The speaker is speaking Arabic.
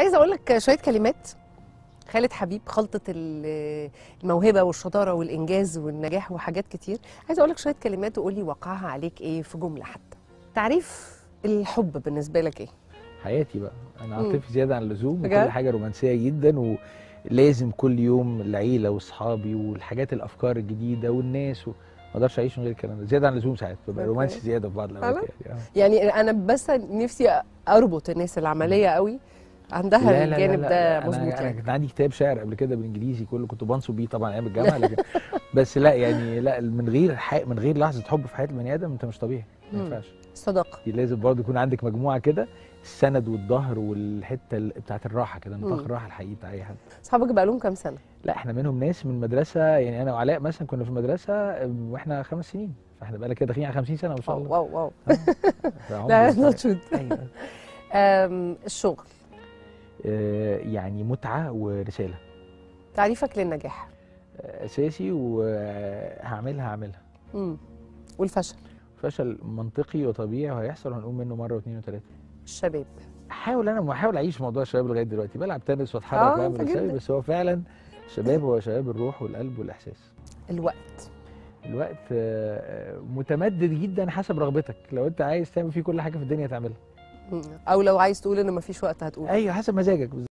عايزه اقول لك شويه كلمات خالد حبيب، خلطه الموهبه والشطاره والانجاز والنجاح وحاجات كتير. عايزه اقول لك شويه كلمات وقولي وقعها عليك ايه في جمله. حتى تعريف الحب بالنسبه لك ايه؟ حياتي بقى، انا عاطفي زياده عن اللزوم، وكل حاجه رومانسيه جدا، ولازم كل يوم العيله واصحابي والحاجات، الافكار الجديده والناس، ما اقدرش اعيش من غير الكلام ده. زياده عن اللزوم ساعات ببقى رومانسي زياده في بعض الاوقات يعني انا بس نفسي اربط الناس العمليه قوي عندها الجانب ده مظبوط. يعني كان عندي كتاب شعر قبل كده بالانجليزي كله، كنت بنصب بيه طبعا ايام الجامعه، لكن بس لا يعني لا، من غير لحظه حب في حياه البني ادم انت مش طبيعي، ما ينفعش. صداقه دي لازم برضه يكون عندك مجموعه كده، السند والظهر والحته بتاعت الراحه كده، نطاق الراحه الحقيقي بتاع اي حد. اصحابك بقى لهم كام سنه؟ لا احنا منهم ناس من مدرسه، يعني انا وعلاء مثلا كنا في مدرسه واحنا 5 سنين، فاحنا بقى لنا كده داخلين على 50 سنه ما شاء الله. واو واو لا نشوت. الشغل يعني متعه ورساله. تعريفك للنجاح؟ اساسي وهعملها. والفشل؟ فشل منطقي وطبيعي وهيحصل، وهنقوم منه مره واثنين وثلاثه. الشباب؟ انا بحاول اعيش موضوع الشباب لغايه دلوقتي، بلعب تنس واتحرك واعمل شباب، بس هو فعلا الشباب هو شباب الروح والقلب والاحساس. الوقت متمدد جدا حسب رغبتك، لو انت عايز تعمل فيه كل حاجه في الدنيا تعملها، او لو عايز تقول ان مفيش وقت هتقول. ايوه، حسب مزاجك.